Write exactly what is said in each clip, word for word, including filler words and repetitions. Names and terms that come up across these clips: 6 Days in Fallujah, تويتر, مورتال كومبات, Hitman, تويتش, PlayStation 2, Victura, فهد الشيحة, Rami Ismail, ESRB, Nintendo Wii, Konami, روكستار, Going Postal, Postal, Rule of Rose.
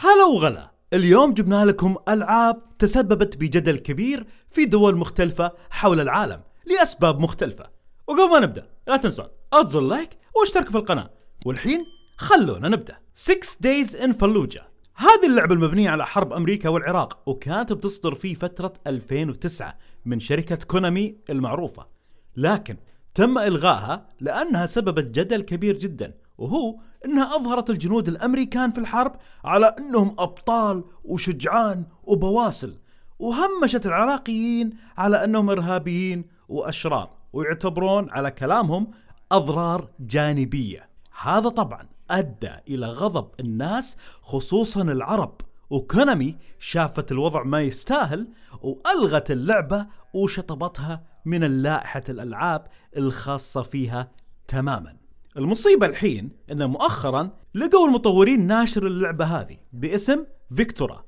هلا وغلا، اليوم جبنا لكم ألعاب تسببت بجدل كبير في دول مختلفة حول العالم لأسباب مختلفة. وقبل ما نبدأ لا تنسون اضغطوا لايك واشتركوا في القناة. والحين خلونا نبدأ. six days in Fallujah هذه اللعبة المبنية على حرب أمريكا والعراق، وكانت بتصدر في فترة ألفين وتسعة من شركة كونامي المعروفة، لكن تم إلغائها لأنها سببت جدل كبير جدا، وهو أنها أظهرت الجنود الأمريكان في الحرب على أنهم أبطال وشجعان وبواسل، وهمشت العراقيين على أنهم إرهابيين وأشرار ويعتبرون على كلامهم أضرار جانبية. هذا طبعا أدى إلى غضب الناس خصوصا العرب، وكونامي شافت الوضع ما يستاهل وألغت اللعبة وشطبتها من لائحة الألعاب الخاصة فيها تماما. المصيبة الحين أن مؤخرا لقوا المطورين ناشر اللعبة هذه باسم فيكتورا،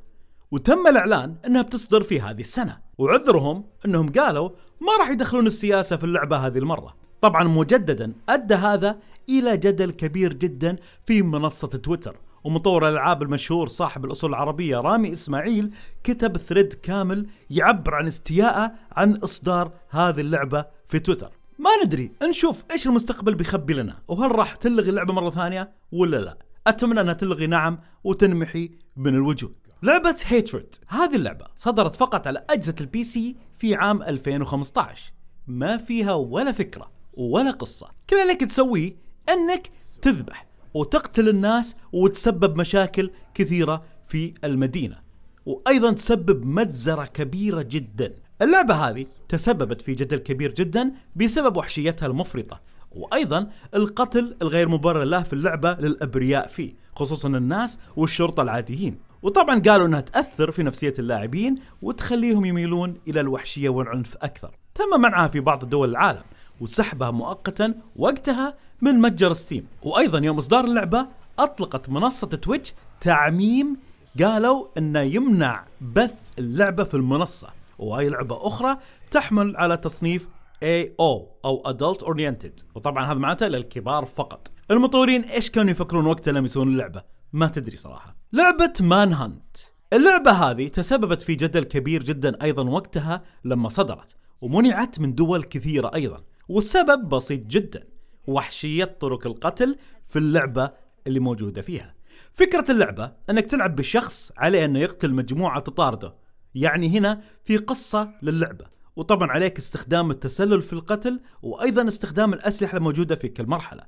وتم الإعلان أنها بتصدر في هذه السنة، وعذرهم أنهم قالوا ما راح يدخلون السياسة في اللعبة هذه المرة. طبعا مجددا أدى هذا إلى جدل كبير جدا في منصة تويتر، ومطور الألعاب المشهور صاحب الأصول العربية رامي إسماعيل كتب ثريد كامل يعبر عن استياءه عن إصدار هذه اللعبة في تويتر. ما ندري، نشوف ايش المستقبل بيخبي لنا، وهل راح تلغي اللعبة مرة ثانية ولا لا. أتمنى أنها تلغي نعم وتنمحي من الوجود. لعبة هيترد، هذه اللعبة صدرت فقط على أجهزة البي سي في عام ألفين وخمسة عشر، ما فيها ولا فكرة ولا قصة، كل اللي عليك تسويه أنك تذبح وتقتل الناس وتسبب مشاكل كثيرة في المدينة، وأيضا تسبب مجزرة كبيرة جدا. اللعبة هذه تسببت في جدل كبير جدا بسبب وحشيتها المفرطة، وأيضا القتل الغير مبرر له في اللعبة للأبرياء فيه، خصوصا الناس والشرطة العاديين. وطبعا قالوا أنها تأثر في نفسية اللاعبين وتخليهم يميلون إلى الوحشية والعنف أكثر. تم منعها في بعض دول العالم وسحبها مؤقتا وقتها من متجر ستيم، وأيضا يوم إصدار اللعبة أطلقت منصة تويتش تعميم قالوا أنه يمنع بث اللعبة في المنصة، وهي لعبة أخرى تحمل على تصنيف إيه أو أو Adult Oriented، وطبعا هذا معناته للكبار فقط. المطورين إيش كانوا يفكرون وقتها لما يسوون اللعبة؟ ما تدري صراحة. لعبة مان هانت، اللعبة هذه تسببت في جدل كبير جدا أيضا وقتها لما صدرت، ومنعت من دول كثيرة أيضا، والسبب بسيط جدا، وحشية طرق القتل في اللعبة اللي موجودة فيها. فكرة اللعبة أنك تلعب بشخص عليه أنه يقتل مجموعة تطارده، يعني هنا في قصة للعبة، وطبعا عليك استخدام التسلل في القتل وأيضا استخدام الأسلحة الموجودة في كل مرحلة.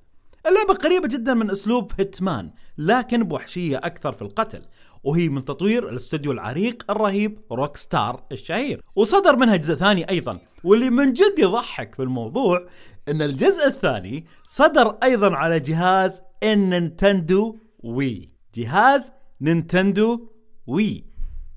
اللعبة قريبة جدا من أسلوب هيتمان، لكن بوحشية أكثر في القتل، وهي من تطوير الاستوديو العريق الرهيب روكستار الشهير، وصدر منها جزء ثاني أيضا. واللي من جد يضحك في الموضوع أن الجزء الثاني صدر أيضا على جهاز النينتندو وي، جهاز نينتندو وي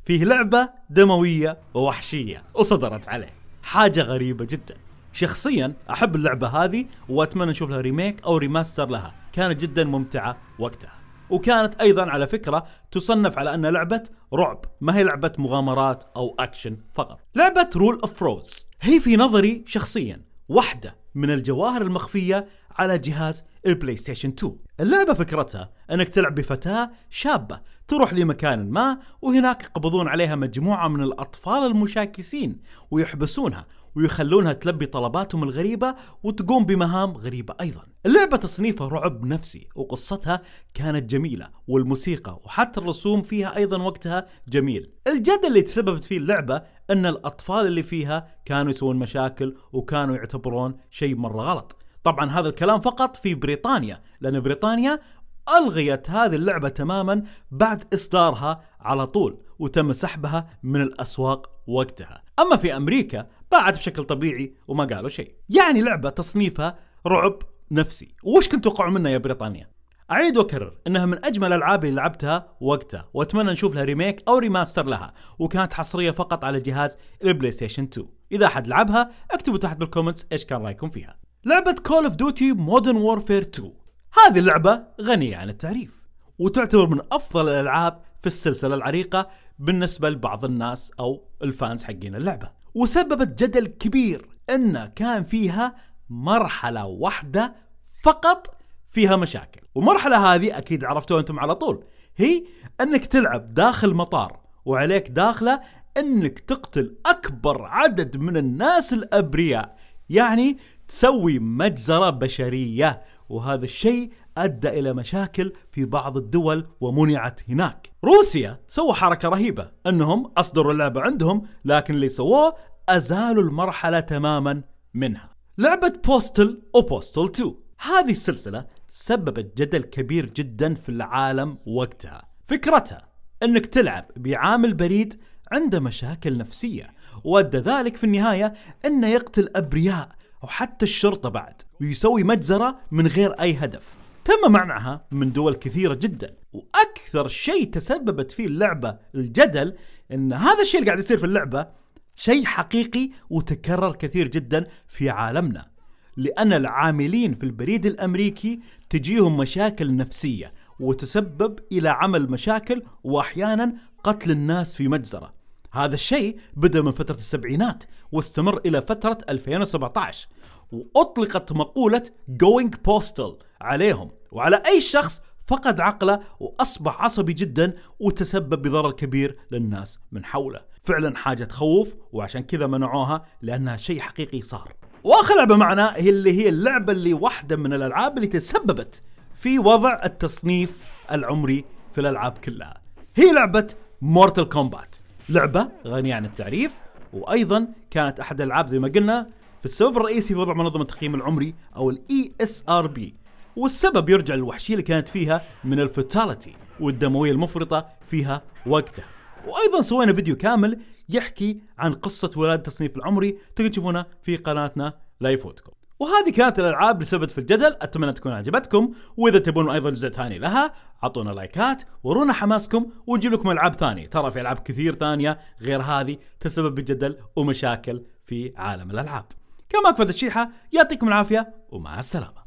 فيه لعبة دموية ووحشية وصدرت عليه، حاجة غريبة جدا. شخصيا أحب اللعبة هذه وأتمنى نشوف لها ريميك أو ريماستر لها، كانت جدا ممتعة وقتها، وكانت أيضا على فكرة تصنف على أنها لعبة رعب، ما هي لعبة مغامرات أو أكشن فقط. لعبة رول أوف روز هي في نظري شخصيا واحدة من الجواهر المخفية على جهاز البلاي ستيشن اثنين. اللعبة فكرتها أنك تلعب بفتاة شابة تروح لمكان ما، وهناك يقبضون عليها مجموعة من الأطفال المشاكسين ويحبسونها ويخلونها تلبي طلباتهم الغريبة وتقوم بمهام غريبة أيضا. اللعبة تصنيفها رعب نفسي، وقصتها كانت جميلة، والموسيقى وحتى الرسوم فيها أيضا وقتها جميل. الجدل اللي تسببت فيه اللعبة أن الأطفال اللي فيها كانوا يسوون مشاكل وكانوا يعتبرون شيء مرة غلط. طبعا هذا الكلام فقط في بريطانيا، لأن بريطانيا ألغيت هذه اللعبة تماما بعد إصدارها على طول، وتم سحبها من الأسواق وقتها. أما في أمريكا باعت بشكل طبيعي وما قالوا شيء. يعني لعبة تصنيفها رعب نفسي، وش كنت توقعوا منها يا بريطانيا؟ أعيد وأكرر أنها من أجمل الألعاب اللي لعبتها وقتها، وأتمنى نشوف لها ريميك أو ريماستر لها، وكانت حصرية فقط على جهاز البلاي ستيشن اثنين. إذا حد لعبها اكتبوا تحت بالكومنتس إيش كان رأيكم فيها. لعبة Call of Duty Modern Warfare اثنين، هذه اللعبة غنية عن التعريف، وتعتبر من أفضل الألعاب في السلسلة العريقة بالنسبة لبعض الناس أو الفانز حقين اللعبة، وسببت جدل كبير أن كان فيها مرحلة واحدة فقط فيها مشاكل، والمرحلة هذه أكيد عرفتوها أنتم على طول، هي أنك تلعب داخل مطار وعليك داخله أنك تقتل أكبر عدد من الناس الأبرياء، يعني تسوي مجزرة بشرية، وهذا الشيء أدى إلى مشاكل في بعض الدول ومنعت هناك. روسيا سووا حركة رهيبة أنهم أصدروا اللعبة عندهم، لكن اللي سووه أزالوا المرحلة تماما منها. لعبة بوستل وبوستل اثنين، هذه السلسلة سببت جدل كبير جدا في العالم وقتها. فكرتها أنك تلعب بعامل بريد عنده مشاكل نفسية، وأدى ذلك في النهاية أنه يقتل أبرياء وحتى الشرطة بعد، ويسوي مجزرة من غير أي هدف. تم منعها من دول كثيرة جدا، وأكثر شيء تسببت فيه اللعبة الجدل أن هذا الشيء اللي قاعد يصير في اللعبة شيء حقيقي وتكرر كثير جدا في عالمنا، لأن العاملين في البريد الأمريكي تجيهم مشاكل نفسية وتسبب إلى عمل مشاكل وأحيانا قتل الناس في مجزرة. هذا الشيء بدأ من فترة السبعينات واستمر إلى فترة ألفين وسبعة عشر، وأطلقت مقولة Going Postal عليهم وعلى أي شخص فقد عقله وأصبح عصبي جدا وتسبب بضرر كبير للناس من حوله. فعلا حاجة تخوف، وعشان كذا منعوها لأنها شيء حقيقي صار. وآخر لعبة معنا هي اللي هي اللعبة اللي واحدة من الألعاب اللي تسببت في وضع التصنيف العمري في الألعاب كلها، هي لعبة مورتال كومبات، لعبة غنية عن التعريف، وأيضا كانت أحد الألعاب زي ما قلنا في السبب الرئيسي في وضع منظمة التقييم العمري أو ال إي إس آر بي، والسبب يرجع للوحشية اللي كانت فيها من الفاتاليتي والدموية المفرطة فيها وقتها. وأيضا سوينا فيديو كامل يحكي عن قصة ولادة التصنيف العمري، تقدرون تشوفونه في قناتنا لا يفوتكم. وهذه كانت الألعاب اللي سبت في الجدل، أتمنى تكون عجبتكم، وإذا تبون أيضا جزء ثاني لها أعطونا لايكات ورونا حماسكم ونجيب لكم ألعاب ثانية، ترى في ألعاب كثير ثانية غير هذه تسبب بالجدل ومشاكل في عالم الألعاب. كما كفت الشيحة، يعطيكم العافية ومع السلامة.